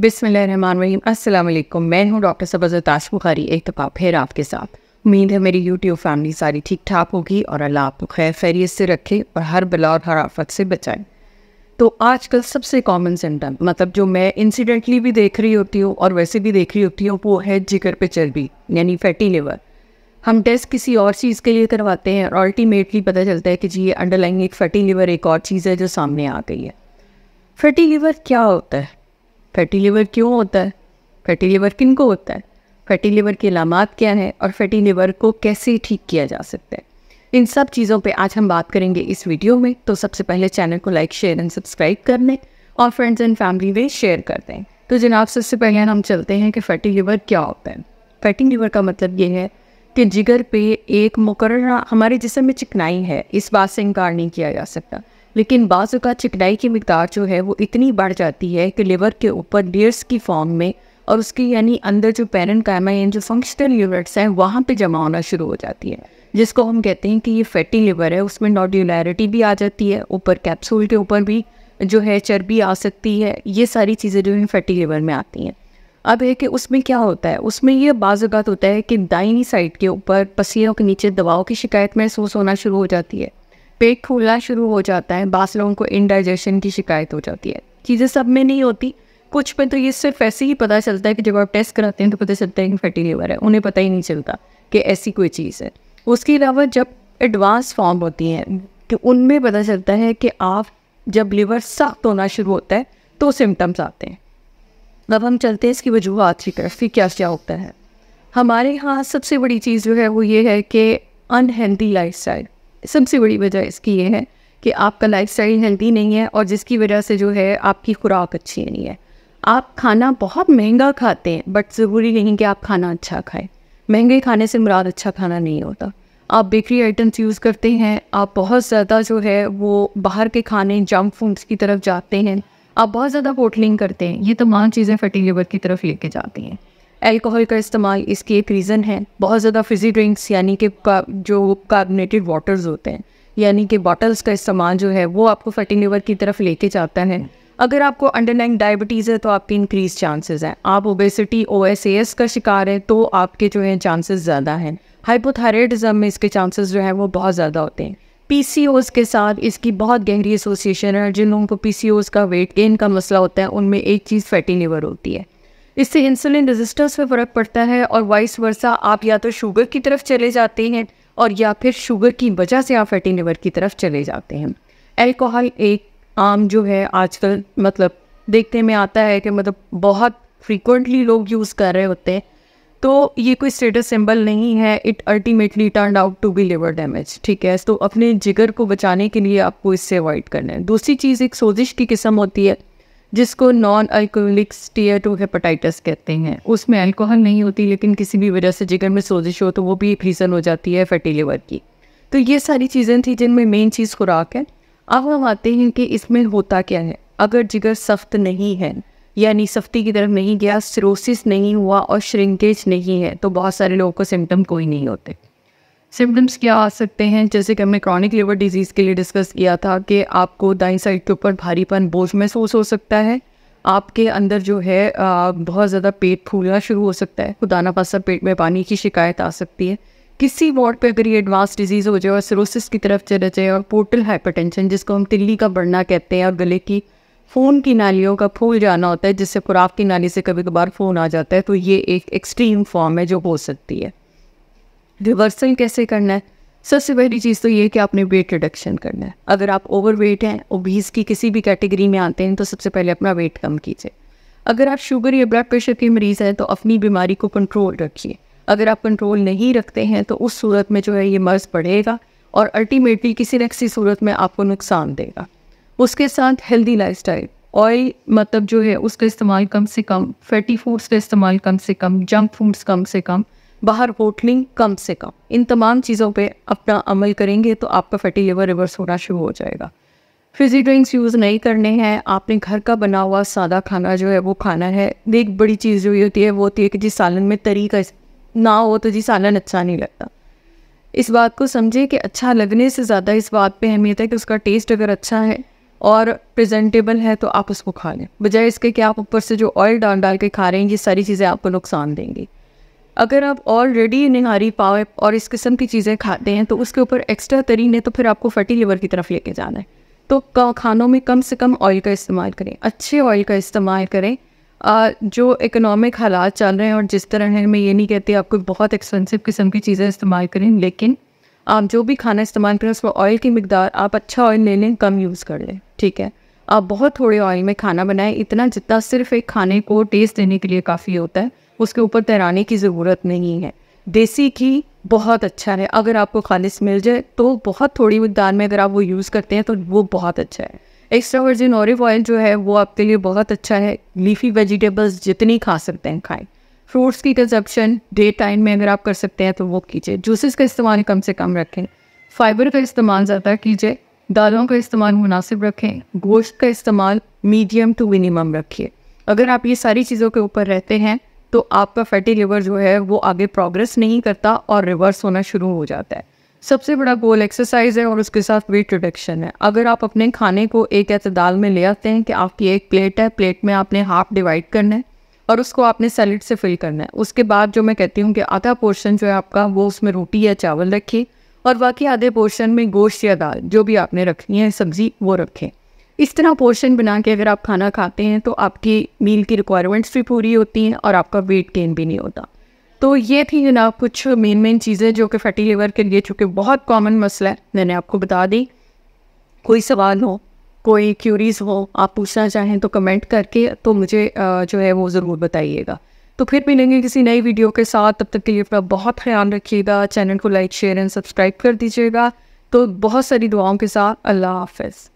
बिस्मिल्लाहिर्रहमानिर्रहीम। अस्सलाम वालेकुम, मैं हूँ डॉक्टर सबा ज़रताश बुखारी एक दफ़ा फिर आपके साथ। उम्मीद है मेरी यूट्यूब फैमिली सारी ठीक ठाक होगी और अल्लाह आपको खैर खैरियत से रखे और हर बला और हर आफत से बचाए। तो आजकल सबसे कॉमन सिम्टम, मतलब जो मैं इंसिडेंटली भी देख रही होती हूँ और वैसे भी देख रही होती हूँ, वो है जिगर पे चर्बी यानी फैटी लिवर। हम टेस्ट किसी और चीज़ के लिए करवाते हैं और अल्टीमेटली पता चलता है कि जी ये अंडरलाइंग एक फैटी लिवर एक और चीज़ है जो सामने आ गई है। फैटी लिवर क्या होता है, फैटी लिवर क्यों होता है, फैटी लिवर किन को होता है, फैटी लिवर की अलामात क्या है और फैटी लिवर को कैसे ठीक किया जा सकता है, इन सब चीज़ों पे आज हम बात करेंगे इस वीडियो में। तो सबसे पहले चैनल को लाइक शेयर एंड सब्सक्राइब कर लें और फ्रेंड्स एंड फैमिली में शेयर कर दें। तो जनाब सबसे पहले हम चलते हैं कि फैटी लिवर क्या होता है। फैटी लिवर का मतलब ये है कि जिगर पे एक मुकर्रर हमारे जिस्म में चिकनाई है, इस बात से इनकार नहीं किया जा सकता, लेकिन बाज़ औक़ात चिकनाई की मकदार जो है वो इतनी बढ़ जाती है कि लिवर के ऊपर लेयर्स की फॉर्म में और उसके यानी अंदर जो पैरेन्काइमा यानी जो फंक्शनल यूनिट्स हैं वहाँ पे जमा होना शुरू हो जाती है, जिसको हम कहते हैं कि ये फैटी लिवर है। उसमें नॉड्यूलैरिटी भी आ जाती है, ऊपर कैप्सूल के ऊपर भी जो है चर्बी आ सकती है। ये सारी चीज़ें जो हैं फैटी लिवर में आती हैं। अब है कि उसमें क्या होता है, उसमें यह बाज़ औक़ात होता है कि दाहिनी साइड के ऊपर पसीनों के नीचे दबाव की शिकायत महसूस होना शुरू हो जाती है, पेट फूलना शुरू हो जाता है, बास लोगों को इनडाइजेशन की शिकायत हो जाती है। चीज़ें सब में नहीं होती, कुछ में तो ये सिर्फ ऐसे ही पता चलता है कि जब आप टेस्ट कराते हैं तो पता चलता है कि फैटी लिवर है, उन्हें पता ही नहीं चलता कि ऐसी कोई चीज़ है। उसके अलावा जब एडवांस फॉर्म होती हैं कि उनमें पता चलता है कि आप जब लिवर सख्त होना शुरू होता है तो सिम्टम्स आते हैं। अब हम चलते हैं इसकी वजूहत की तरफ कि क्या क्या होता है। हमारे यहाँ सबसे बड़ी चीज़ जो है वो ये है कि अनहेल्दी लाइफ स्टाइल, सबसे बड़ी वजह इसकी ये है कि आपका लाइफस्टाइल हेल्दी नहीं है और जिसकी वजह से जो है आपकी खुराक अच्छी नहीं है। आप खाना बहुत महंगा खाते हैं, बट ज़रूरी नहीं कि आप खाना अच्छा खाएं। महंगे खाने से मुराद अच्छा खाना नहीं होता। आप बेकरी आइटम्स यूज़ करते हैं, आप बहुत ज़्यादा जो है वो बाहर के खाने जंक फूड्स की तरफ जाते हैं, आप बहुत ज़्यादा होटलिंग करते हैं। ये तमाम चीज़ें फैटी लिवर की तरफ लेके जाती हैं। अल्कोहल का इस्तेमाल इसकी एक रीज़न है। बहुत ज़्यादा फिजी ड्रिंक्स यानी कि जो कार्बोनेटेड वाटर्स होते हैं यानी कि बॉटल्स का इस्तेमाल जो है वो आपको फैटी लिवर की तरफ लेके जाता है। अगर आपको अंडरलाइन डायबिटीज़ है तो आपके इंक्रीज चांसेस हैं, आप ओबेसिटी OSAS का शिकार है तो आपके जो है चांसेस ज़्यादा हैं, हाइपोथायराइडिज्म में इसके चांसेस जो हैं वो बहुत ज़्यादा होते हैं। PCOS के साथ इसकी बहुत गहरी एसोसिएशन है। जिन लोगों को PCOS का वेट गेन का मसला होता है उनमें एक चीज़ फैटी लिवर होती है। इससे इंसुलिन रेजिस्टेंस पे फ़र्क पड़ता है और वाइस वर्सा, आप या तो शुगर की तरफ चले जाते हैं और या फिर शुगर की वजह से आप फैटी लिवर की तरफ चले जाते हैं। अल्कोहल एक आम जो है आजकल मतलब देखने में आता है कि मतलब बहुत फ्रीक्वेंटली लोग यूज़ कर रहे होते हैं, तो ये कोई स्टेटस सिंबल नहीं है। It ultimately turn out to be liver damage, ठीक है। तो अपने जिगर को बचाने के लिए आपको इससे अवॉइड करना है। दूसरी चीज़ एक सोजिश की किस्म होती है जिसको नॉन अल्कोहलिक Type 2 हेपेटाइटिस कहते हैं। उसमें अल्कोहल नहीं होती, लेकिन किसी भी वजह से जिगर में सोजिश हो तो वो भी एक रीज़न हो जाती है फैटी लिवर की। तो ये सारी चीज़ें थी जिनमें मेन चीज़ खुराक है। अब हम आते हैं कि इसमें होता क्या है। अगर जिगर सख्त नहीं है यानी सख्ती की तरफ नहीं गया, सिरोसिस नहीं हुआ और श्रिंकेज नहीं है, तो बहुत सारे लोगों को सिम्टम कोई नहीं होते। सिम्टम्स क्या आ सकते हैं, जैसे कि हमने क्रॉनिक लिवर डिजीज़ के लिए डिस्कस किया था कि आपको दाईं साइड के ऊपर भारीपन बोझ महसूस हो सकता है, आपके अंदर जो है बहुत ज़्यादा पेट फूलना शुरू हो सकता है, खुदा ना खास्ता पेट में पानी की शिकायत आ सकती है। किसी वार्ड पे अगर ये एडवांस डिजीज़ हो जाए और सिरोसिस की तरफ चले जाए और पोर्टल हाइपरटेंशन जिसको हम तिल्ली का बढ़ना कहते हैं और गले की फ़ोन की नालियों का फूल जाना होता है, जिससे खुराक की नाली से कभी कभार फ़ोन आ जाता है, तो ये एक एक्सट्रीम फॉर्म है जो हो सकती है। रिवर्सल कैसे करना है, सबसे पहली चीज़ तो ये कि आपने वेट रिडक्शन करना है। अगर आप ओवरवेट हैं, ओबीस की किसी भी कैटेगरी में आते हैं, तो सबसे पहले अपना वेट कम कीजिए। अगर आप शुगर या ब्लड प्रेशर के मरीज़ हैं तो अपनी बीमारी को कंट्रोल रखिए। अगर आप कंट्रोल नहीं रखते हैं तो उस सूरत में जो है ये मर्ज़ बढ़ेगा और अल्टीमेटली किसी न किसी सूरत में आपको नुकसान देगा। उसके साथ हेल्दी लाइफस्टाइल, ऑयल मतलब जो है उसका इस्तेमाल कम से कम, फैटी फूड्स का इस्तेमाल कम से कम, जंक फूड्स कम से कम, बाहर होटलिंग कम से कम, इन तमाम चीज़ों पे अपना अमल करेंगे तो आपका फैटी लिवर रिवर्स होना शुरू हो जाएगा। फिजी ड्रिंक्स यूज़ नहीं करने हैं, आपने घर का बना हुआ सादा खाना जो है वो खाना है। एक बड़ी चीज़ जो ये होती है वो होती है कि जी सालन में तरी का ना हो तो जी सालन अच्छा नहीं लगता। इस बात को समझे कि अच्छा लगने से ज़्यादा इस बात पर अहमियत है कि उसका टेस्ट अगर अच्छा है और प्रेजेंटेबल है तो आप उसको खा लें, बजाय इसके कि आप ऊपर से जो ऑयल डाल के खा रहे हैं, ये सारी चीज़ें आपको नुकसान देंगी। अगर आप ऑलरेडी निहारी पाव और इस किस्म की चीज़ें खाते हैं तो उसके ऊपर एक्स्ट्रा तरीन है तो फिर आपको फैटी लीवर की तरफ लेके जाना है। तो खानों में कम से कम ऑयल का इस्तेमाल करें, अच्छे ऑयल का इस्तेमाल करें। जो इकोनॉमिक हालात चल रहे हैं और जिस तरह है, मैं ये नहीं कहती आपको बहुत एक्सपेंसिव किस्म की चीज़ें इस्तेमाल करें, लेकिन आप जो भी खाना इस्तेमाल करें उसमें ऑयल की मकदार आप अच्छा ऑयल ले लें, कम यूज़ कर लें, ठीक है। आप बहुत थोड़े ऑयल में खाना बनाएं, इतना जितना सिर्फ एक खाने को टेस्ट देने के लिए काफ़ी होता है, उसके ऊपर तैराने की ज़रूरत नहीं है। देसी घी बहुत अच्छा है, अगर आपको खालिश मिल जाए तो बहुत थोड़ी मकदार में अगर आप वो यूज़ करते हैं तो वो बहुत अच्छा है। एक्स्ट्रा वर्जिन ऑलिव ऑयल जो है वो आपके लिए बहुत अच्छा है। लीफी वेजिटेबल्स जितनी खा सकते हैं खाएँ। फ्रूट्स की कंजप्शन डे टाइम में अगर आप कर सकते हैं तो वो कीजिए। जूसेस का इस्तेमाल कम से कम रखें। फाइबर का इस्तेमाल ज़्यादा कीजिए। दालों का इस्तेमाल मुनासिब रखें। गोश्त का इस्तेमाल मीडियम टू मिनिमम रखिए। अगर आप ये सारी चीज़ों के ऊपर रहते हैं तो आपका फैटी लिवर जो है वो आगे प्रोग्रेस नहीं करता और रिवर्स होना शुरू हो जाता है। सबसे बड़ा गोल एक्सरसाइज है और उसके साथ वेट रिडक्शन है। अगर आप अपने खाने को एक एतदाल में ले आते हैं कि आपकी एक प्लेट है, प्लेट में आपने हाफ डिवाइड करना है और उसको आपने सैलेड से फिल करना है। उसके बाद जो मैं कहती हूँ कि आधा पोर्शन जो है आपका वो उसमें रोटी या चावल रखिए और बाकी आधे पोर्शन में गोश्त या दाल जो भी आपने रखनी है, सब्ज़ी वो रखें। इस तरह पोर्शन बना के अगर आप खाना खाते हैं तो आपकी मील की रिक्वायरमेंट्स भी पूरी होती हैं और आपका वेट गेन भी नहीं होता। तो ये थी जनाब कुछ मेन चीज़ें जो कि फैटी लीवर के लिए, चूँकि बहुत कॉमन मसला है, मैंने आपको बता दी। कोई सवाल हो, कोई क्यूरीज हो, आप पूछना चाहें तो कमेंट करके तो मुझे जो है वो ज़रूर बताइएगा। तो फिर मिलेंगे किसी नई वीडियो के साथ, तब तक के लिए अपना बहुत ख्याल रखिएगा। चैनल को लाइक, शेयर एंड सब्सक्राइब कर दीजिएगा। तो बहुत सारी दुआओं के साथ अल्लाह हाफ़िज़।